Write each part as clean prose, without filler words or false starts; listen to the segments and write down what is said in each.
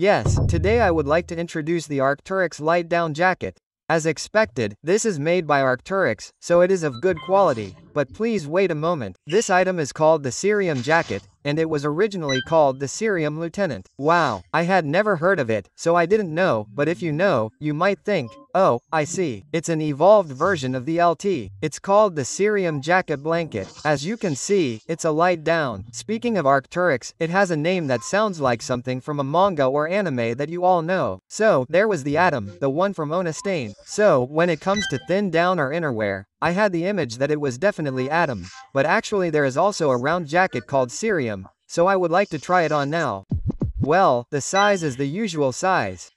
Yes, today I would like to introduce the Arc'teryx light down jacket. As expected, this is made by Arc'teryx, so it is of good quality, but please wait a moment. This item is called the Cerium jacket, and it was originally called the Cerium Lieutenant. Wow, I had never heard of it, so I didn't know, but if you know, you might think, oh, I see. It's an evolved version of the LT. It's called the Cerium jacket blanket. As you can see, it's a light down. Speaking of Arc'teryx, it has a name that sounds like something from a manga or anime that you all know. So, there was the Atom, the one from Onastain. So, when it comes to thin down or innerwear, I had the image that it was definitely Atom, but actually there is also a round jacket called Cerium, so I would like to try it on now. Well, the size is the usual size.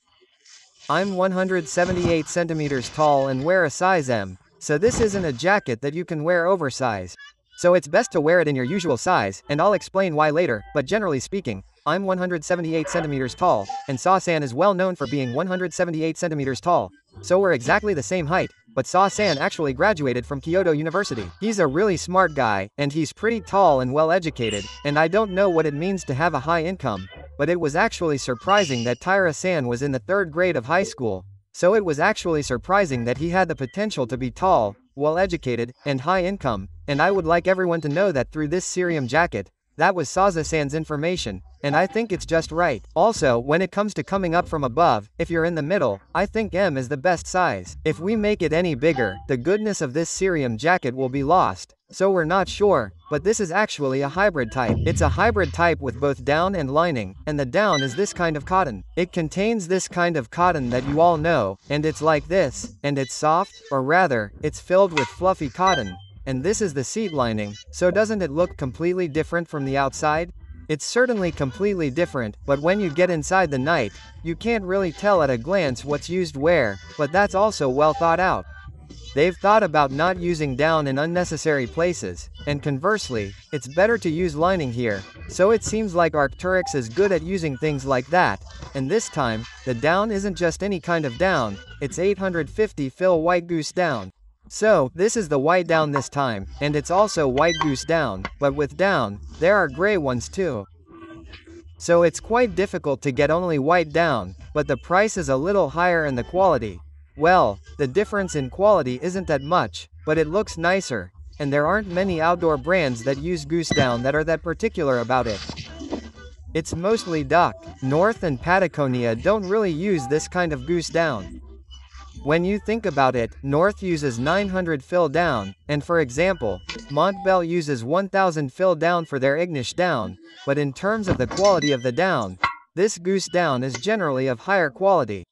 I'm 178 centimeters tall and wear a size M, so this isn't a jacket that you can wear oversized. So it's best to wear it in your usual size, and I'll explain why later, but generally speaking, I'm 178 centimeters tall, and Sasan is well known for being 178 centimeters tall. So we're exactly the same height, but Sasan actually graduated from Kyoto University. He's a really smart guy, and he's pretty tall and well-educated, and I don't know what it means to have a high income, but it was actually surprising that Taira-san was in the third grade of high school, so it was actually surprising that he had the potential to be tall, well-educated, and high income, and I would like everyone to know that through this Cerium jacket. That was Saza-san's information, and I think it's just right. Also, when it comes to coming up from above, if you're in the middle, I think M is the best size. If we make it any bigger, the goodness of this Cerium jacket will be lost. So we're not sure, but this is actually a hybrid type. It's a hybrid type with both down and lining, and the down is this kind of cotton. It contains this kind of cotton that you all know, and it's like this, and it's soft, or rather, it's filled with fluffy cotton. And this is the seat lining, so doesn't it look completely different from the outside? It's certainly completely different, but when you get inside the night, you can't really tell at a glance what's used where, but that's also well thought out. They've thought about not using down in unnecessary places, and conversely, it's better to use lining here, so it seems like Arc'teryx is good at using things like that, and this time, the down isn't just any kind of down, it's 850 fill white goose down. So, this is the white down this time, and it's also white goose down, but with down, there are gray ones too. So it's quite difficult to get only white down, but the price is a little higher and the quality. Well, the difference in quality isn't that much, but it looks nicer, and there aren't many outdoor brands that use goose down that are that particular about it. It's mostly duck. North and Patagonia don't really use this kind of goose down. When you think about it, North uses 900 fill down, and for example, Montbel uses 1000 fill down for their Ignish down, but in terms of the quality of the down, this goose down is generally of higher quality.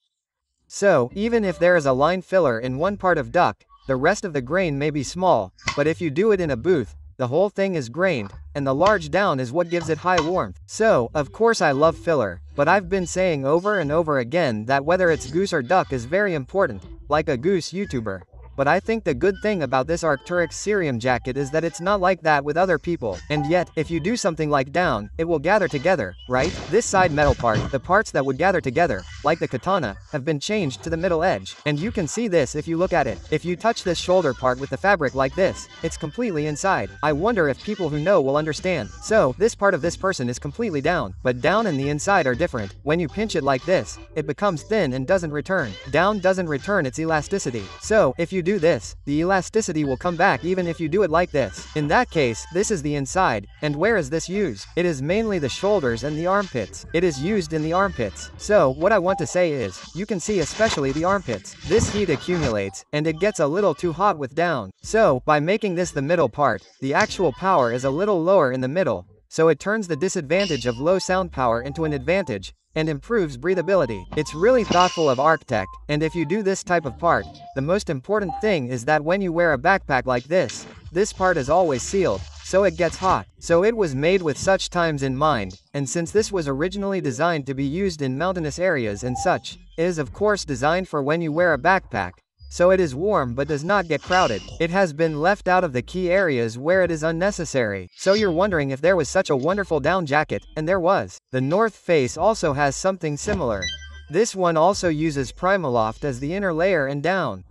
So, even if there is a line filler in one part of duck, the rest of the grain may be small, but if you do it in a booth, the whole thing is grained, and the large down is what gives it high warmth. So, of course I love filler, but I've been saying over and over again that whether it's goose or duck is very important, like a goose YouTuber. But I think the good thing about this Arc'teryx Cerium jacket is that it's not like that with other people. And yet, if you do something like down, it will gather together, right? This side metal part, the parts that would gather together, like the katana, have been changed to the middle edge. And you can see this if you look at it. If you touch this shoulder part with the fabric like this, it's completely inside. I wonder if people who know will understand. So, this part of this person is completely down, but down and the inside are different. When you pinch it like this, it becomes thin and doesn't return. Down doesn't return its elasticity. So, if you do this, the elasticity will come back even if you do it like this. In that case, this is the inside, and where is this used? It is mainly the shoulders and the armpits. It is used in the armpits. So, what I want to say is, you can see especially the armpits. This heat accumulates, and it gets a little too hot with down. So, by making this the middle part, the actual power is a little lower in the middle, so it turns the disadvantage of low sound power into an advantage, and improves breathability. It's really thoughtful of Arc'teryx, and if you do this type of part, the most important thing is that when you wear a backpack like this, this part is always sealed, so it gets hot. So it was made with such times in mind, and since this was originally designed to be used in mountainous areas and such, it is of course designed for when you wear a backpack. So it is warm but does not get crowded. It has been left out of the key areas where it is unnecessary. So you're wondering if there was such a wonderful down jacket, and there was. The North Face also has something similar. This one also uses Primaloft as the inner layer and down.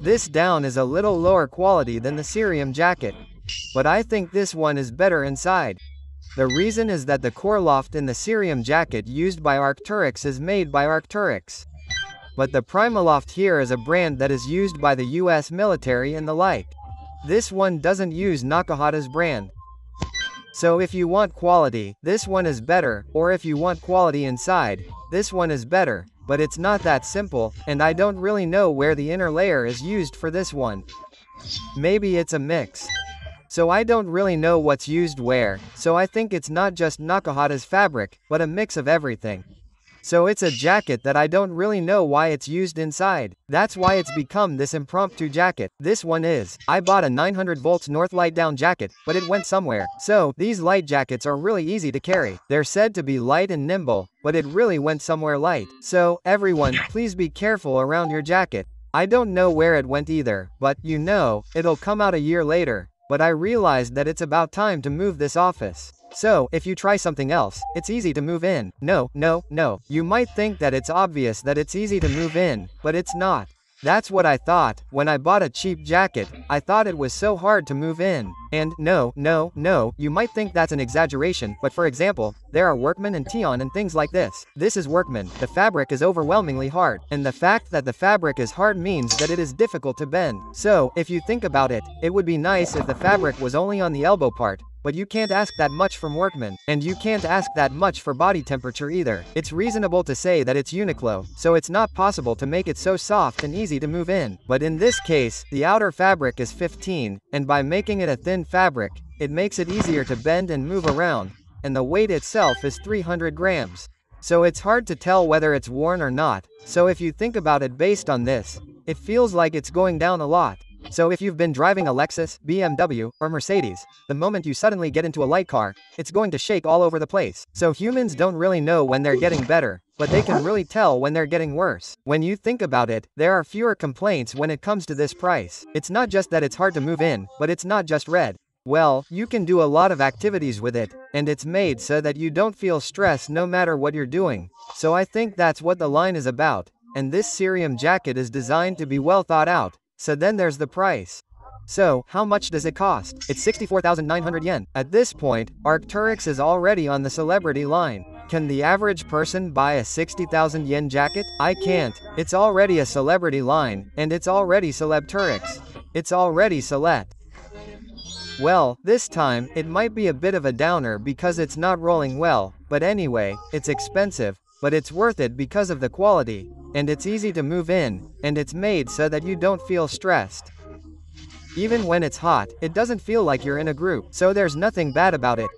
This down is a little lower quality than the Cerium jacket. But I think this one is better inside. The reason is that the Coreloft in the Cerium jacket used by Arc'teryx is made by Arc'teryx. But the Primaloft here is a brand that is used by the US military and the like. This one doesn't use Nakahata's brand. So if you want quality, this one is better, or if you want quality inside, this one is better, but it's not that simple, and I don't really know where the inner layer is used for this one. Maybe it's a mix. So I don't really know what's used where, so I think it's not just Nakahata's fabric, but a mix of everything. So it's a jacket that I don't really know why it's used inside. That's why it's become this impromptu jacket. This one is. I bought a 900 volts north light down jacket, but it went somewhere. So, these light jackets are really easy to carry. They're said to be light and nimble, but it really went somewhere light. So, everyone, please be careful around your jacket. I don't know where it went either, but, you know, it'll come out a year later. But I realized that it's about time to move this office. So, if you try something else, it's easy to move in. No. You might think that it's obvious that it's easy to move in, but it's not. That's what I thought. When I bought a cheap jacket, I thought it was so hard to move in. And, no, you might think that's an exaggeration, but for example, there are Workman and Tion and things like this. This is Workman. The fabric is overwhelmingly hard. And the fact that the fabric is hard means that it is difficult to bend. So, if you think about it, it would be nice if the fabric was only on the elbow part. But you can't ask that much from Workman, and you can't ask that much for body temperature either. It's reasonable to say that it's Uniqlo, so it's not possible to make it so soft and easy to move in. But in this case, the outer fabric is 15, and by making it a thin fabric, it makes it easier to bend and move around, and the weight itself is 300 grams. So it's hard to tell whether it's worn or not, so if you think about it based on this, it feels like it's going down a lot. So if you've been driving a Lexus, BMW, or Mercedes, the moment you suddenly get into a light car, it's going to shake all over the place. So humans don't really know when they're getting better, but they can really tell when they're getting worse. When you think about it, there are fewer complaints when it comes to this price. It's not just that it's hard to move in, but it's not just red. Well, you can do a lot of activities with it, and it's made so that you don't feel stress no matter what you're doing. So I think that's what the line is about, and this Cerium jacket is designed to be well thought out. So then there's the price. So, how much does it cost? It's 64,900 yen. At this point, Arc'teryx is already on the celebrity line. Can the average person buy a 60,000 yen jacket? I can't. It's already a celebrity line, and it's already Celeb'teryx. It's already Celeb. Well, this time, it might be a bit of a downer because it's not rolling well, but anyway, it's expensive, but it's worth it because of the quality. And it's easy to move in, and it's made so that you don't feel stressed. Even when it's hot, it doesn't feel like you're in a group, so there's nothing bad about it.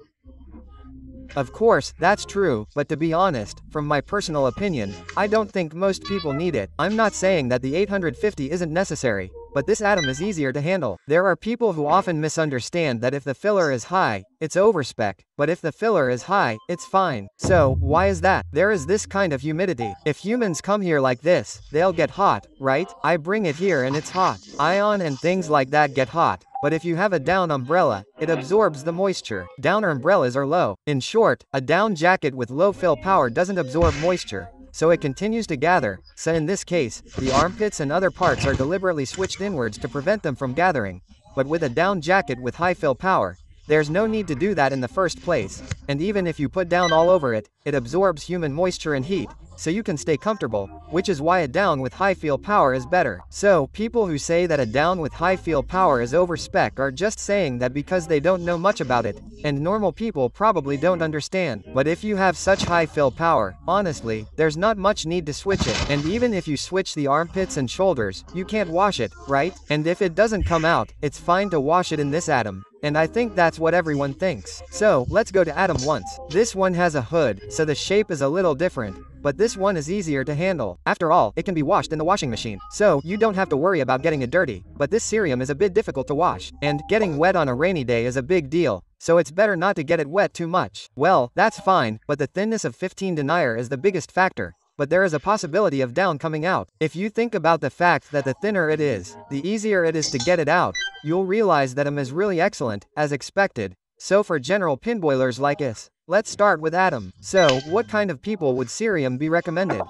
Of course, that's true, but to be honest, from my personal opinion, I don't think most people need it. I'm not saying that the 850 isn't necessary, but this Atom is easier to handle. There are people who often misunderstand that if the filler is high, it's overspec, but if the filler is high, it's fine. So, why is that? There is this kind of humidity. If humans come here like this, they'll get hot, right? I bring it here and it's hot. Ion and things like that get hot, but if you have a down umbrella, it absorbs the moisture. Downer umbrellas are low. In short, a down jacket with low fill power doesn't absorb moisture. So it continues to gather, so in this case, the armpits and other parts are deliberately switched inwards to prevent them from gathering. But with a down jacket with high fill power, there's no need to do that in the first place, and even if you put down all over it, it absorbs human moisture and heat, so you can stay comfortable, which is why a down with high fill power is better. So, people who say that a down with high fill power is overspec are just saying that because they don't know much about it, and normal people probably don't understand. But if you have such high fill power, honestly, there's not much need to switch it, and even if you switch the armpits and shoulders, you can't wash it, right? And if it doesn't come out, it's fine to wash it in this Atom. And I think that's what everyone thinks. So, let's go to Atom once. This one has a hood, so the shape is a little different, but this one is easier to handle. After all, it can be washed in the washing machine, so you don't have to worry about getting it dirty, but this Cerium is a bit difficult to wash, and getting wet on a rainy day is a big deal, so it's better not to get it wet too much. Well, that's fine, but the thinness of 15 denier is the biggest factor. But there is a possibility of down coming out. If you think about the fact that the thinner it is, the easier it is to get it out, you'll realize that Atom is really excellent, as expected. So for general pinboilers like us, let's start with Atom. So, what kind of people would Cerium be recommended?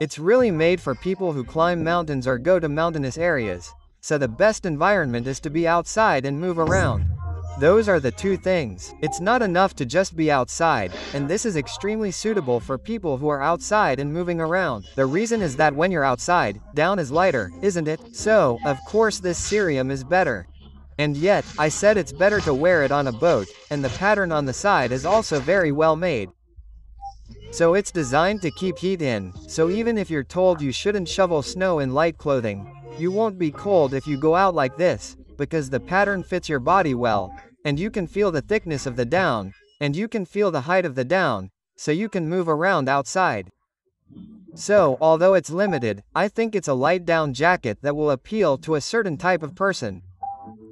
It's really made for people who climb mountains or go to mountainous areas, so the best environment is to be outside and move around. Those are the two things. It's not enough to just be outside, and this is extremely suitable for people who are outside and moving around. The reason is that when you're outside, down is lighter, isn't it? So, of course this cerium is better. And yet, I said it's better to wear it on a boat, and the pattern on the side is also very well made. So it's designed to keep heat in, so even if you're told you shouldn't shovel snow in light clothing, you won't be cold if you go out like this, because the pattern fits your body well, and you can feel the thickness of the down, and you can feel the height of the down, so you can move around outside. So, although it's limited, I think it's a light down jacket that will appeal to a certain type of person.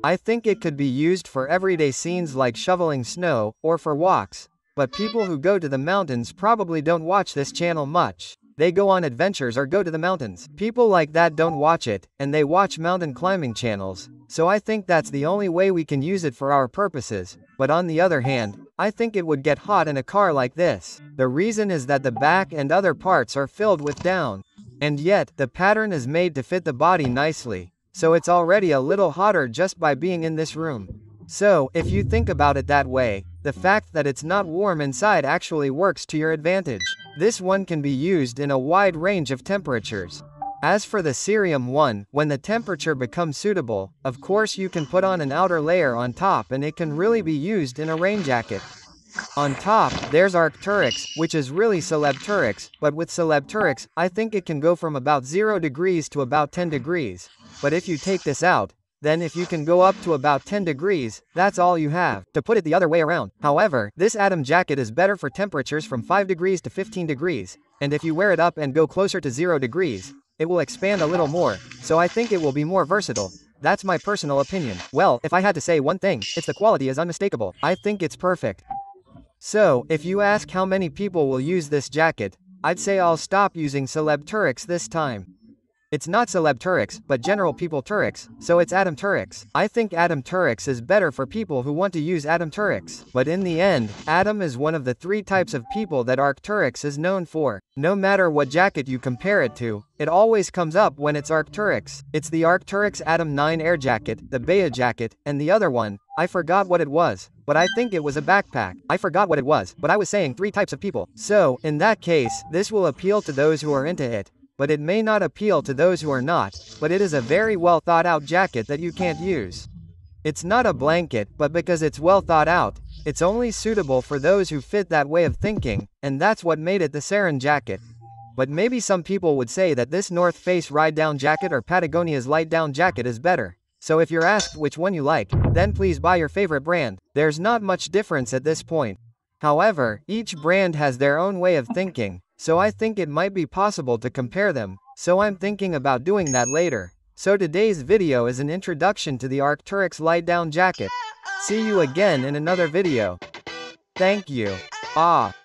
I think it could be used for everyday scenes like shoveling snow, or for walks, but people who go to the mountains probably don't watch this channel much. They go on adventures or go to the mountains. People like that don't watch it, and they watch mountain climbing channels. So I think that's the only way we can use it for our purposes. But on the other hand, I think it would get hot in a car like this. The reason is that the back and other parts are filled with down. And yet, the pattern is made to fit the body nicely. So it's already a little hotter just by being in this room. So, if you think about it that way, the fact that it's not warm inside actually works to your advantage. This one can be used in a wide range of temperatures. As for the Cerium one, when the temperature becomes suitable, of course you can put on an outer layer on top and it can really be used in a rain jacket. On top, there's Arc'teryx, which is really Celeb'teryx, but with Celeb'teryx, I think it can go from about 0 degrees to about 10 degrees. But if you take this out, then if you can go up to about 10 degrees, that's all you have. To put it the other way around, however, this Atom jacket is better for temperatures from 5 degrees to 15 degrees, and if you wear it up and go closer to 0 degrees, it will expand a little more, so I think it will be more versatile. That's my personal opinion. Well, if I had to say one thing, it's the quality is unmistakable. I think it's perfect. So, if you ask how many people will use this jacket, I'd say I'll stop using Celeb'teryx this time. It's not Celeb'teryx, but general people Teryx, so it's Atom'teryx. I think Atom'teryx is better for people who want to use Atom'teryx. But in the end, Atom is one of the three types of people that Arc'teryx is known for. No matter what jacket you compare it to, it always comes up when it's Arc'teryx. It's the Arc'teryx Atom 9 Air Jacket, the Baya Jacket, and the other one, I forgot what it was, but I think it was a backpack. I forgot what it was, but I was saying three types of people. So, in that case, this will appeal to those who are into it. But it may not appeal to those who are not, but it is a very well thought out jacket that you can't use. It's not a blanket, but because it's well thought out, it's only suitable for those who fit that way of thinking, and that's what made it the Cerium jacket. But maybe some people would say that this North Face ride down jacket or Patagonia's light down jacket is better. So if you're asked which one you like, then please buy your favorite brand. There's not much difference at this point. However, each brand has their own way of thinking. So I think it might be possible to compare them, so I'm thinking about doing that later. So today's video is an introduction to the Arc'teryx light down jacket. See you again in another video. Thank you.